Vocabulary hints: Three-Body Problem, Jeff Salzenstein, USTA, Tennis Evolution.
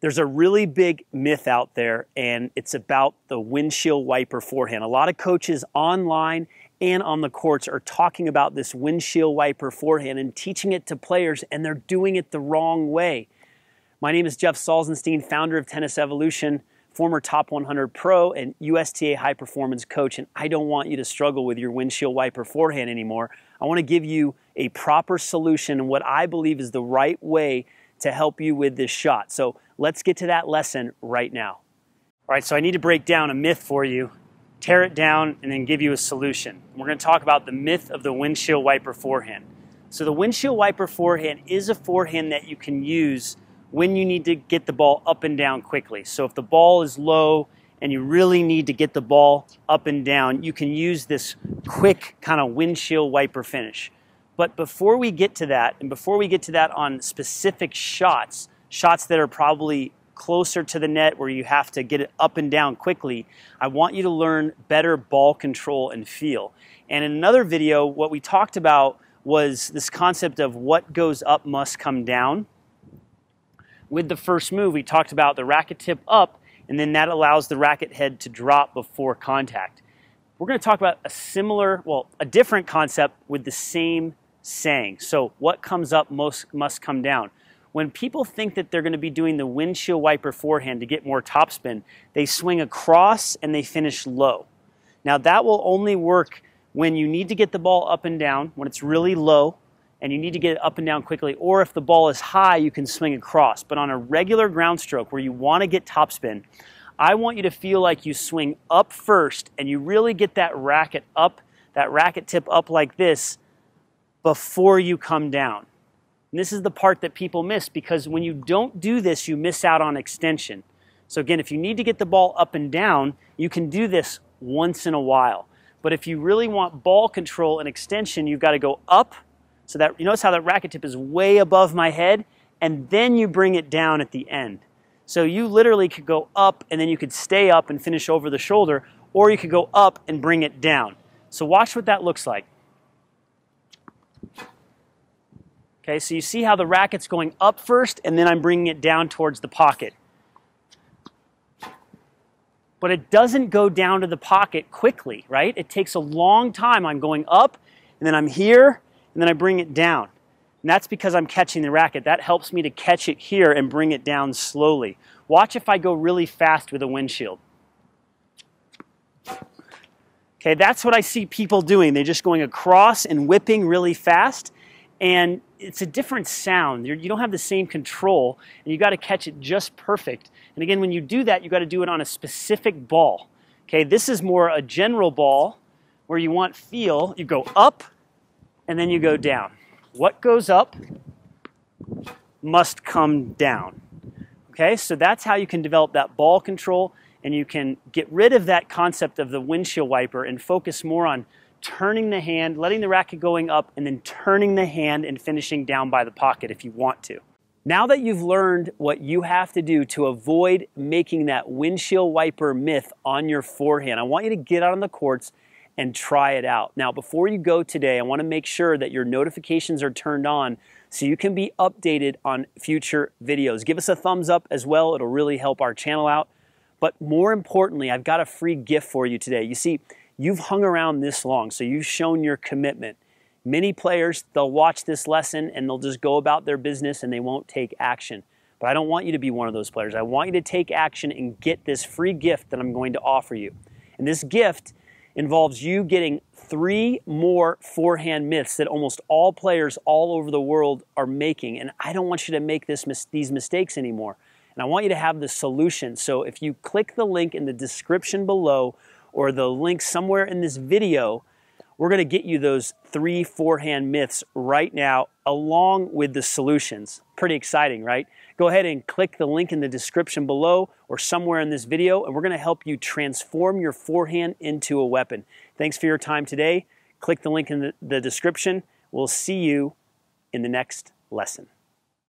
There's a really big myth out there, and it's about the windshield wiper forehand. A lot of coaches online and on the courts are talking about this windshield wiper forehand and teaching it to players, and they're doing it the wrong way. My name is Jeff Salzenstein, founder of Tennis Evolution, former top 100 pro and USTA high performance coach, and I don't want you to struggle with your windshield wiper forehand anymore. I want to give you a proper solution and what I believe is the right way to help you with this shot. So let's get to that lesson right now. All right, so I need to break down a myth for you, tear it down, and then give you a solution. We're going to talk about the myth of the windshield wiper forehand. So the windshield wiper forehand is a forehand that you can use when you need to get the ball up and down quickly. So if the ball is low and you really need to get the ball up and down, you can use this quick kind of windshield wiper finish. But before we get to that, and before we get to that on specific shots, shots that are probably closer to the net where you have to get it up and down quickly, I want you to learn better ball control and feel. And in another video, what we talked about was this concept of what goes up must come down. With the first move, we talked about the racket tip up, and then that allows the racket head to drop before contact. We're going to talk about a similar, well, a different concept with the same saying. So what comes up must come down. When people think that they're going to be doing the windshield wiper forehand to get more topspin, they swing across and they finish low. Now that will only work when you need to get the ball up and down, when it's really low and you need to get it up and down quickly, or if the ball is high you can swing across. But on a regular ground stroke where you want to get topspin, I want you to feel like you swing up first and you really get that racket up, that racket tip up like this before you come down. And this is the part that people miss, because when you don't do this, you miss out on extension. So again, if you need to get the ball up and down, you can do this once in a while. But if you really want ball control and extension, you've got to go up, so that, you notice how that racket tip is way above my head, and then you bring it down at the end. So you literally could go up and then you could stay up and finish over the shoulder, or you could go up and bring it down. So watch what that looks like. Okay, so you see how the racket's going up first and then I'm bringing it down towards the pocket. But it doesn't go down to the pocket quickly, right? It takes a long time. I'm going up and then I'm here and then I bring it down. And that's because I'm catching the racket. That helps me to catch it here and bring it down slowly. Watch if I go really fast with a windshield. Okay, that's what I see people doing. They're just going across and whipping really fast. And it's a different sound. You don't have the same control, and you got to catch it just perfect. And again, when you do that, you got to do it on a specific ball. Okay, this is more a general ball where you want feel. You go up, and then you go down. What goes up must come down. Okay, so that's how you can develop that ball control, and you can get rid of that concept of the windshield wiper and focus more on turning the hand, letting the racket going up, and then turning the hand and finishing down by the pocket if you want to. Now that you've learned what you have to do to avoid making that windshield wiper myth on your forehand, I want you to get out on the courts and try it out. Now, before you go today, I want to make sure that your notifications are turned on so you can be updated on future videos. Give us a thumbs up as well. It'll really help our channel out. But more importantly, I've got a free gift for you today. You see, you've hung around this long, so you've shown your commitment. Many players, they'll watch this lesson and they'll just go about their business and they won't take action. But I don't want you to be one of those players. I want you to take action and get this free gift that I'm going to offer you. And this gift involves you getting 3 more forehand myths that almost all players all over the world are making. And I don't want you to make these mistakes anymore. And I want you to have the solution. So if you click the link in the description below or the link somewhere in this video, we're going to get you those 3 forehand myths right now along with the solutions. Pretty exciting, right? Go ahead and click the link in the description below or somewhere in this video, and we're going to help you transform your forehand into a weapon. Thanks for your time today. Click the link in the description. We'll see you in the next lesson.